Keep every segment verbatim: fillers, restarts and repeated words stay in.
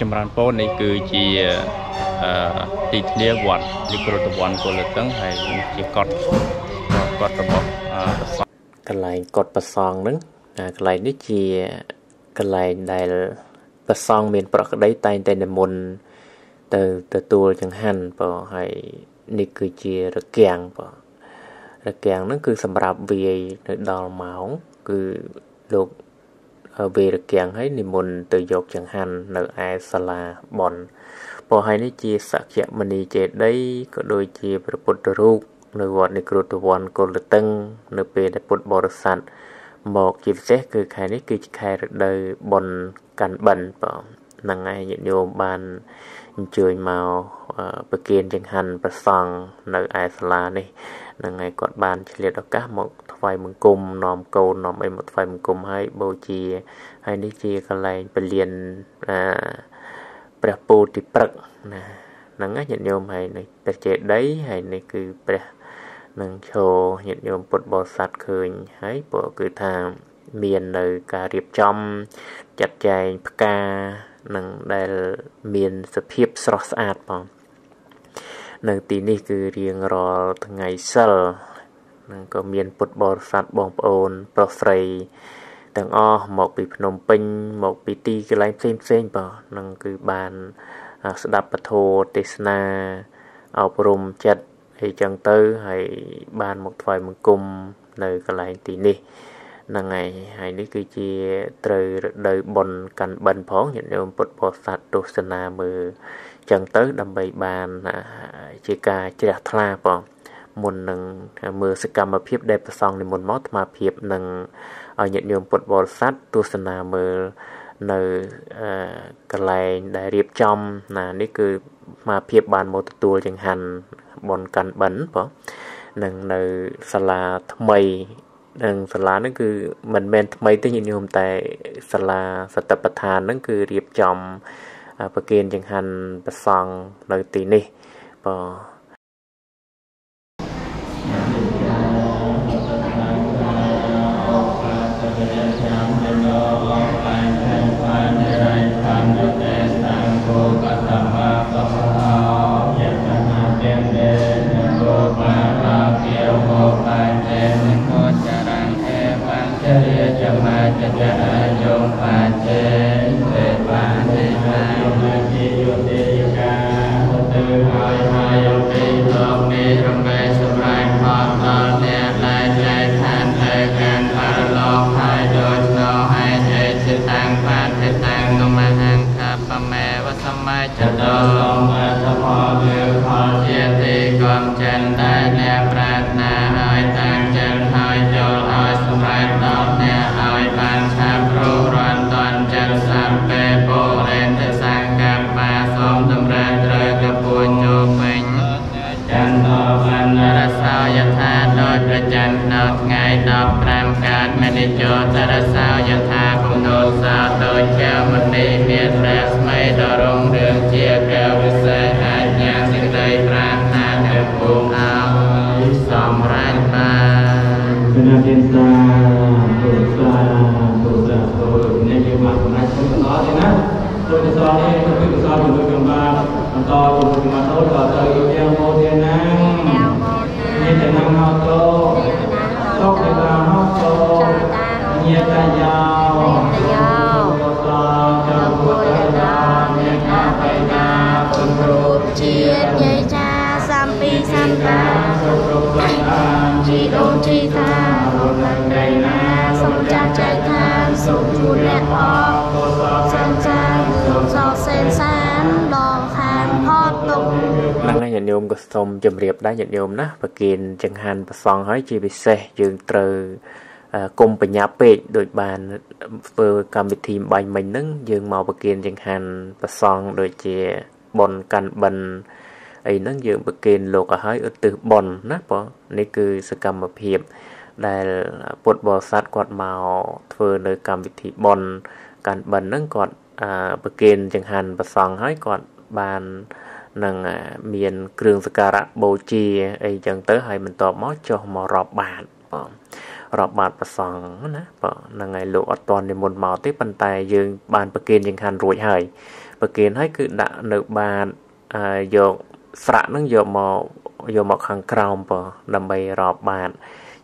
จำรันโป้ในคือจีติเลียวันดิกรตวันตัวเลือกตั้งให้จีกอดกอดระบบกลายกอดประซองนึงกลายนี่จีกลายได้ประซองเมียนปรากได้ตายแต่ในมนเตอเตอตัวจังหันพอให้นี่คือจีระเกียงพอระเกียงนั่นคือสำหรับเวียในดอลหมาคือลูกเวรเกียงให้นิมนต์ตัวยกจังหันในไอสลาบอนพอให้นิจีสักเยมณีเจได้ก็โดยจีพระพุทธรูปในวัดในกรุตวันโกลตึงในเปรตปุตบริษัทบอกจีเซคือใครนี่คือใครเดยบนการบันปอนางไอโยมบานจุยเมาประเกียนจังหันประสังในไอสลานี่นางไอกอดบานเฉลี่ยดอกก้าหมกไฟมึงกลมนอมโกนอมไอหมดไฟมึงกลมให้โบจีให้นิจีกันเลยไปเรียนประปูติปรักนะนั่งเงียบโยมให้ในแต่เจได้ให้ในคือประนั่งโชว์เงียบโยมปวดบอสัตว์คืนให้ปวดคือทางเมียนเลยการเรียบจำจัดใจปากานั่งได้เมียนสเพียบสระสะอาดปองนั่งตีนี่คือเรียงรอทั้งไงเซลนั่นก็เมียนปุตบอสัตบองปอนปลอไฟต่างอ้อหมอกปีพนมปิงหมอกปีตีกลายเส้นเส้นป่ะนั่นคือบานสดับปะโทเตสนาเอาปรุมจัดให้จังเตอร์ให้บานหมอกไฟมังกรในกลายตีนี่นั่นไงให้นี่คือจีเตยเดยบนกันบันพ้องอย่างเดิมปุตบอสัตโตสนามือจังเตอร์ดำใบบานจีกาจีดัทลาป่ะมนหนึ่งมือสกรรมมาเพียบได้ประซองในมนมอดมาเพียบหนึ่งเอาเงียบโยมปวดบอลซัดตุสนามือในกระไรได้เรียบจอมนะนี่คือมาเพียบบานโมตตัวจังหันบนกันบันปะหนึ่งในสลาทำไมหนึ่งสลานั่นคือมันแมนทำไมที่เงียบโยมแต่สลาสัตประธานนั่นคือเรียบจอมประเกณฑ์จังหันประซองในตีนี่ปะก็สมจำเรียบได้อย่างเดิมนะประเกณฑ์จังหันประซองให้จีบีเซยืนเตออกลมปัญญาเปิดโดยบานเปิดการบิดทีมใบใหม่นึ่งยืนเมาประเกณฑ์จังหันประซองโดยเจบอลกันบันไอ้นั่งยืนประเกณฑ์โลกให้อุตบอลนะปะนี่คือสกรรมเพียบได้ปวดบอสัดกอดเมาเธอโดยการบิดทีบอลกันบันนั่งกอดประเกณฑ์จังหันประซองให้กอดบานนั่งเมียนเครื่องสการะโบจีไอ้จังเต๋อให้มันตอบมอจอมรอบบาทรอบบาทประสองนะปะนั่งไงโลกอตอนในมนต์มาที่ปันไตยืนบานประเกณฑ์ยังหันรวยหาย ประเกณให้คือด่าหนึ่งบาทโยกสระนั่งโยกหมอโยกหมอขังกราวปอดำใบรอบบาท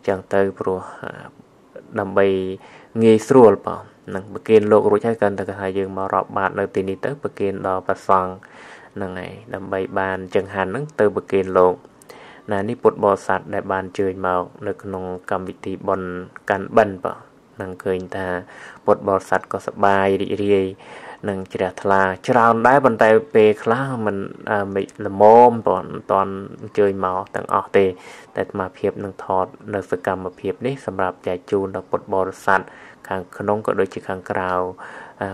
จังเตยปลัวดำใบเงยสรูลปอนั่งประเกณโลกรู้ใช่กันแต่กระทายยืมมารอบบาทเลยตีนี้เตยประเกณรอประซองนั่งไงดำใบบานจังหันนั่งเตยประเกณโลกนั่นนี่ปวดบอสัตว์ได้บานเจยมาในขนมกรรมวิธีบอลการบันปอนั่งเคยตาปวดบอสัตว์ก็สบายดีเรียนั่งเจริญทลาเจริญได้บรรทัยเปย์คล้ามันไม่ละโมมตอนตอนเจยเมาต่างออกเตะแต่มาเพียบนั่งถอดนักสกรรมมาเพียบนี่สำหรับใหญ่จูนเราปวดบอสัตว์ขางขนมก็โดยจีขางกราว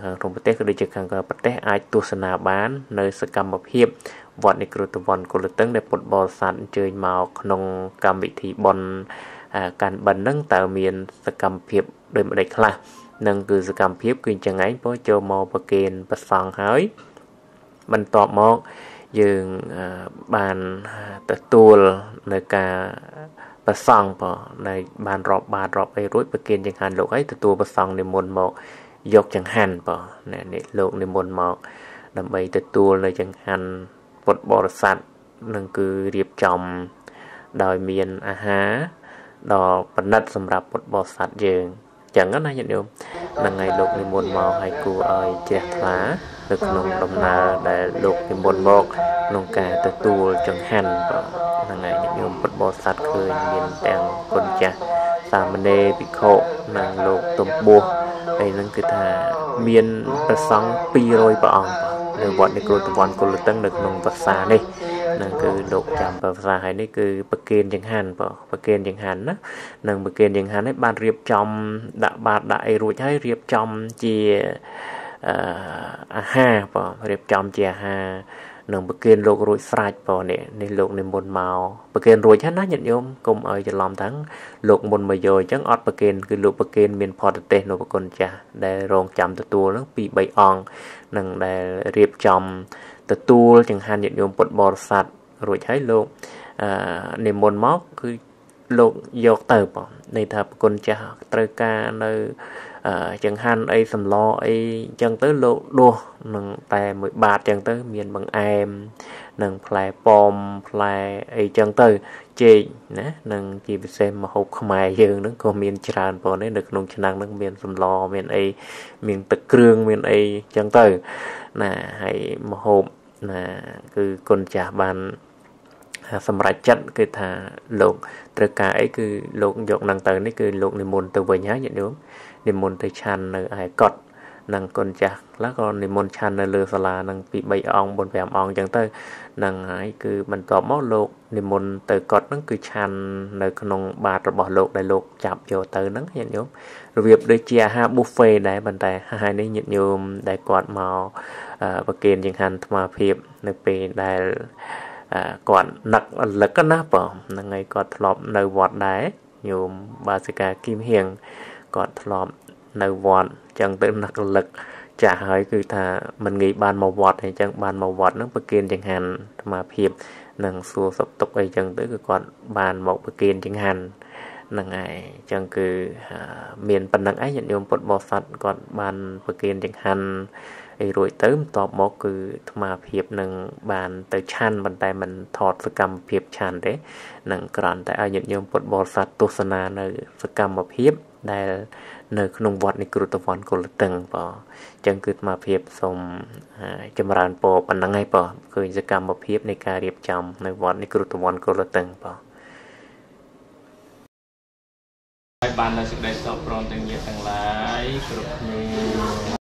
ขางทงประเทศก็โดยจีขางกราวประเทศไอตุสนาบ้านนักสกรรมมาเพียบวัดในกรุตวรรณกุลตึงได้ปดบอลสันเจยเมาขนมกรรมวิธีบอลการบันนั่งเต่าเมียนสกรรมเพียบโดยไม่ได้คลานั่งคือสกรรมเพียบกินจะไงเพราะเจอมอประเกณประสองหายบรรทอมองยืงบานตะตูลในการประสองพอในบานรอบบานรอบไอรุ่ยประเกณจังหันโลกไอตะตูประสองในมนหมอกยกจังหันพอเนี่ยโลกในมนหมอกดำไปตะตูเลยจังหันปดบริษัทนั่นคือเรียบจมดอยเมียนอาหาดอกปนัดสำหรับปดบริษัทเยิงจังก็น่าจะเดียวนั่งไงลูกในมวลมาให้กูเอ้ยเจ้าฟ้าลูกน้องดำนาได้ลูกในมวลบอกน้องแกตัวตัวจังหันบอกนั่งไงจะเดียวปดบริษัทเคยเมียนแตงคนจะสามเณรปิโคนั่งลูกตุ่มบัวไอ้นั่นคือท่าเมียนประสังปีโรยปองเรื่องวันในกลุ่มตะวันกลุ่มตั้งหนึ่งนงภาษาเนี่ยนั่นคือโลกจำภาษาไทยนี่คือประเกณฑ์ยังหันป่ะประเกณฑ์ยังหันนะนั่งประเกณฑ์ยังหันให้บาดเรียบจอมดาบาดได้รู้ใช้เรียบจอมเจียอาฮาป่ะเรียบจอมเจียฮานั่งประเกณฑ์โลกรู้สายป่ะเนี่ยในโลกในบนเมาประเกณฑ์รู้ใช้นะหยดโยมกลมเออจะล้อมทั้งโลกบนมาโยจังอดประเกณฑ์คือโลกประเกณฑ์เมียนพอเตนโนปกรณ์จ้าได้รองจำตัวนั่งปีใบอ่องนั่งได้เรียบจอมตะตูจังหันหยดโยมปดบอสัตว์รู้ใช้โลกในบนมอกคือโลกโยกเติบป่ะในทางปกรณ์จ้าตระการในจังหันไอสำลอไอจังเตอโลดัวนั่งแต่หมื่นบาทจังเตอเมียนบางแอมนั่งแผลปอมแผลไอจังเตอเจนะนั่งจีบเซมมาหกขมายเยอะนั่งก็เมียนจานปอนี่นึกนงชนังนั่งเมียนสำลอเมียนไอเมียนตะเครื่องเมียนไอจังเตอน่ะให้มาหกน่ะคือคนจ่าบานสำหรับจัดคือถ้าโลกตระกายคือโลกยกนั่งเตอนี่คือโลกในมนต์ตัวใบย้ายอย่างเดิมนิมนต์ชันในไอ้กอดนั่งกนจักแล้วก็นิมนต์ชันในเรือสลานั่งปีใบอองบนแหวนอองจังเตอนั่งไอ้คือมันต่อมอโลกนิมนต์เตอกอดนั่งคือชันในขนมบาตรบ่อโลกในโลกจับโยเตอนั่งยันโยมระเบียบโดยเจียฮะบุฟเฟ่ได้บันไดให้ในยันโยมได้กอดมาประเกณฑ์ยังหันมาเพียบในปีได้กอดหนักหลักก็น่าปอมนั่งไงกอดหลบในวอดได้โยมบาสิกากิมเฮียงกอดทลอมในวอดจังเติมหนักหลักจะหายคือถ้ามันงี้บานมาวอดให้จังบานมาวอดนั่งประเกณฑ์จังหันมาเพียบนั่งสัวสับตกไอจังเติมคือกอดบานบอกประเกณฑ์จังหันนั่งไงจังคือเมียนปันนังไอหยันโยมปดบอสัตกอดบานประเกณฑ์จังหันไอรวยเติมตอบมอกคือมาเพียบหนึ่งบานเตอชันบันไดมันถอดสกรรมเพียบชันเด้หนึ่งกรันแต่ไอหยันโยมปดบอสัตตุสนาในสกรรมมาเพียบได้เนื้อขนมวัดในกรุตวรรณกุลตึงปอจังเกิดมาเพียบสมจำรานปอปันนังไงปอคือกิจกรรมมาเพียบในการเรียบจำในวัดในกรุตวรรณกุลตึงปอบ้านเราสุดได้สอบพร้อมตั้งเยอะตั้งหลายกรุ๊ปนี้